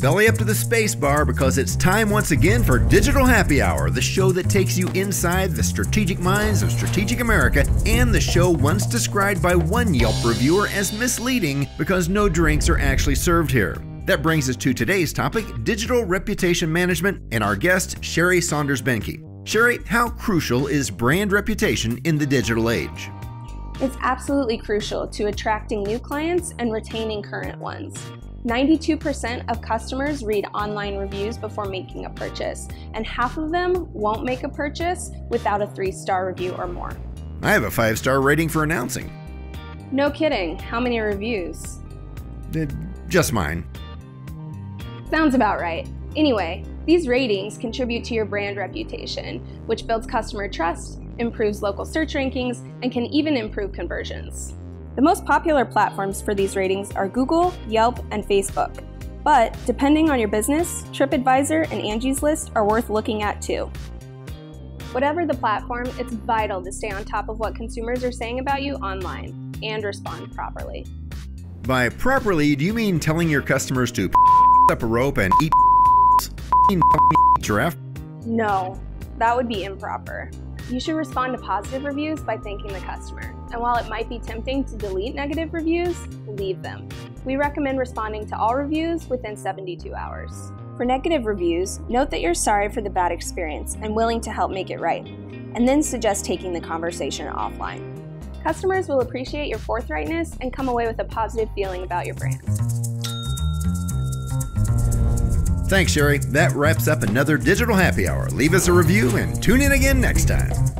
Belly up to the space bar, because it's time once again for Digital Happy Hour, the show that takes you inside the strategic minds of Strategic America, and the show once described by one Yelp reviewer as misleading because no drinks are actually served here. That brings us to today's topic, digital reputation management, and our guest, Shari Saunders-Behnke. Shari, how crucial is brand reputation in the digital age? It's absolutely crucial to attracting new clients and retaining current ones. 92% of customers read online reviews before making a purchase, and half of them won't make a purchase without a 3-star review or more. I have a 5-star rating for announcing. No kidding. How many reviews? Just mine. Sounds about right. Anyway, these ratings contribute to your brand reputation, which builds customer trust, improves local search rankings, and can even improve conversions. The most popular platforms for these ratings are Google, Yelp, and Facebook. But depending on your business, TripAdvisor and Angie's List are worth looking at too. Whatever the platform, it's vital to stay on top of what consumers are saying about you online and respond properly. By properly, do you mean telling your customers to up a rope and eat giraffe? No, that would be improper. You should respond to positive reviews by thanking the customer. And while it might be tempting to delete negative reviews, leave them. We recommend responding to all reviews within 72 hours. For negative reviews, note that you're sorry for the bad experience and willing to help make it right, and then suggest taking the conversation offline. Customers will appreciate your forthrightness and come away with a positive feeling about your brand. Thanks, Shari. That wraps up another Digital Happy Hour. Leave us a review and tune in again next time.